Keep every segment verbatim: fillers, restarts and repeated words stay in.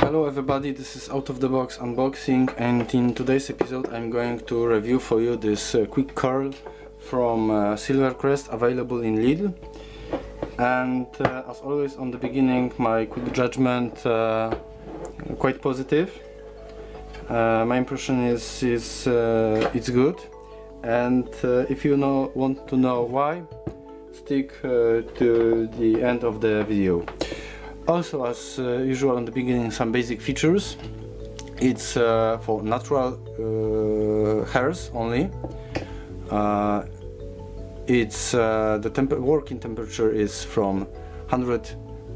Hello everybody, this is Out of the Box Unboxing, and in today's episode I'm going to review for you this uh, quick curl from uh, Silvercrest, available in Lidl. And uh, as always, on the beginning, my quick judgment, uh, quite positive. Uh, my impression is, is uh, it's good, and uh, if you know, want to know why, stick uh, to the end of the video. Also, as uh, usual, on the beginning, some basic features. It's uh, for natural uh, hairs only. Uh, it's uh, the temp working temperature is from one hundred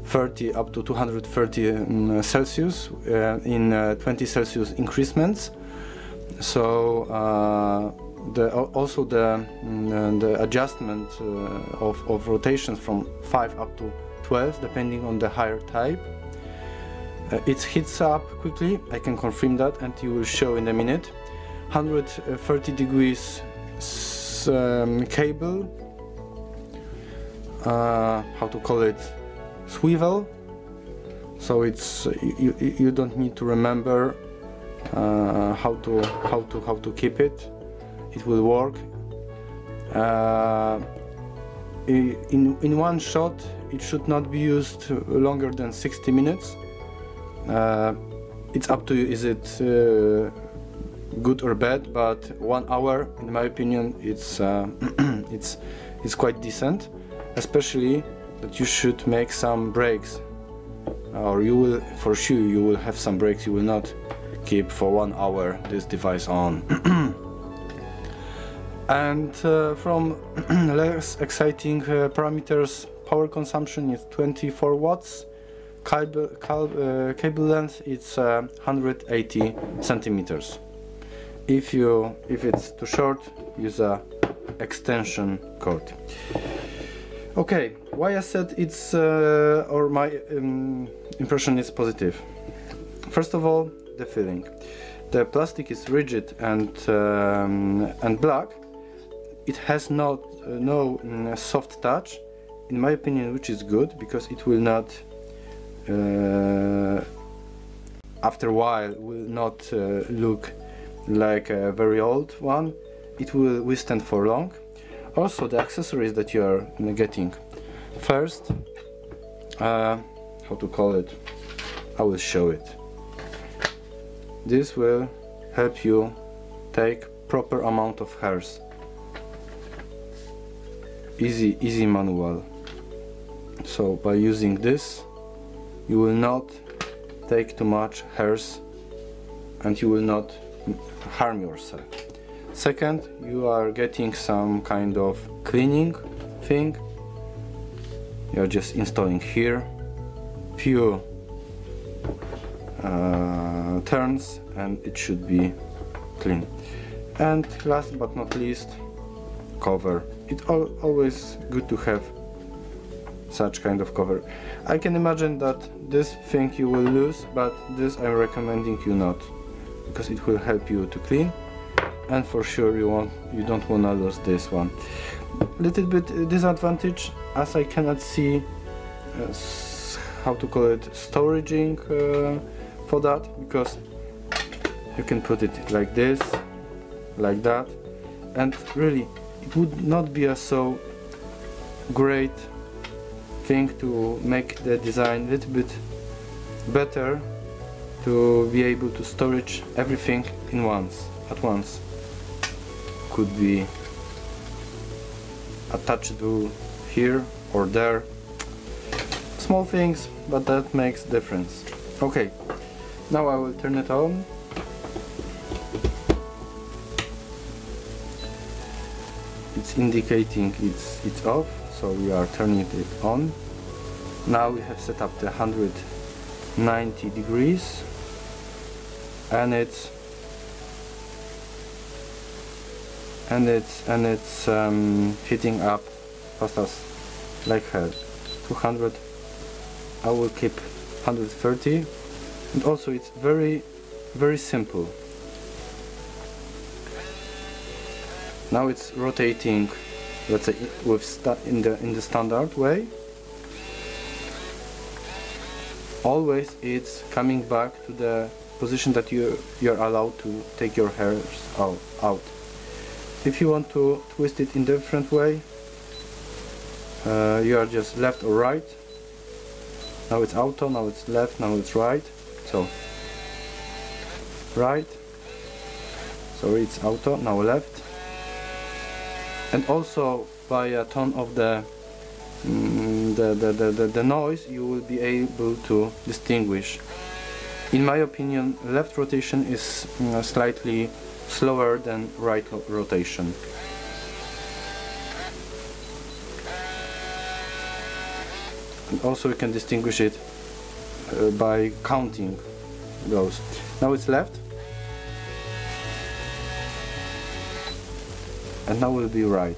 thirty up to two hundred thirty um, Celsius uh, in uh, twenty Celsius increments. So uh, the, also the, um, the adjustment uh, of, of rotations from five up to twelve, depending on the hair type. Uh, it heats up quickly, I can confirm that, and you will show in a minute. one hundred thirty degrees um, cable, uh, how to call it, swivel. So it's you, you don't need to remember uh, how to how to how to keep it. It will work. Uh, in in one shot. It should not be used longer than sixty minutes. Uh, it's up to you, is it uh, good or bad, but one hour, in my opinion, it's, uh, it's, it's quite decent, especially that you should make some breaks, or you will, for sure, you will have some breaks. You will not keep for one hour this device on. And uh, from less exciting uh, parameters, power consumption is twenty-four watts. Cable, cable, uh, cable length it's uh, one hundred eighty centimeters. If you if it's too short, use a extension cord. Okay, why I said it's uh, or my um, impression is positive. First of all, the feeling. The plastic is rigid and um, and black. It has not uh, no mm, soft touch, in my opinion, which is good, because it will not uh, after a while will not uh, look like a very old one. It will withstand for long. Also, the accessories that you are getting, first uh, how to call it, I will show it. This will help you take proper amount of hairs. Easy easy manual. So by using this, you will not take too much hairs and you will not harm yourself. Second, you are getting some kind of cleaning thing. You are just installing here few uh, turns and it should be clean. And last but not least, cover. It's al always good to have such kind of cover. I can imagine that this thing you will lose, but this I'm recommending you not, because it will help you to clean, and for sure you want you don't want to lose this one. Little bit disadvantage, as I cannot see uh, how to call it storaging uh, for that, because you can put it like this, like that, and really it would not be a so great thing to make the design a little bit better, to be able to storage everything in once at once. Could be attached to here or there. Small things, but that makes difference. Okay, now I will turn it on. It's indicating it's it's off, so we are turning it on. Now we have set up the one hundred ninety degrees, and it's and it's and it's um, heating up fast as like hell. two hundred. I will keep one hundred thirty, and also it's very very simple. Now it's rotating, let's say, with in the in the standard way. always it's coming back to the position that you you're allowed to take your hairs out, out. If you want to twist it in a different way, uh, you are just left or right. Now it's auto, now it's left, now it's right. So right, sorry, it's auto, now left. And also by a tone of the, mm, the, the, the, the, the noise, you will be able to distinguish. In my opinion, left rotation is you know, slightly slower than right rotation. And also you can distinguish it uh, by counting those. Now it's left. And now will be right.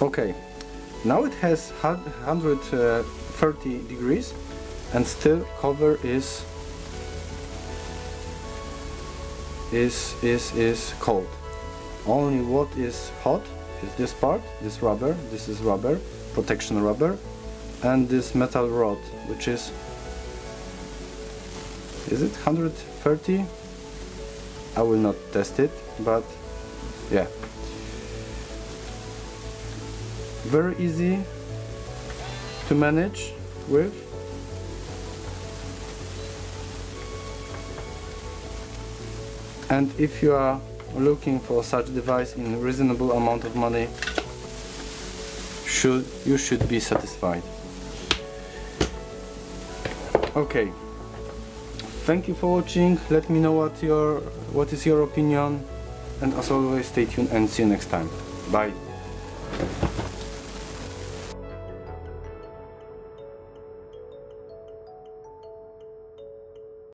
Okay, now it has one hundred thirty degrees and still cover is is is is cold. Only what is hot is this part, this rubber, this is rubber, protection rubber, and this metal rod, which is is it one hundred thirty? I will not test it, but yeah. Very easy to manage with. And if you are looking for such device in a reasonable amount of money, should you should be satisfied. Okay, thank you for watching. Let me know what your what is your opinion, and as always, stay tuned and see you next time. Bye.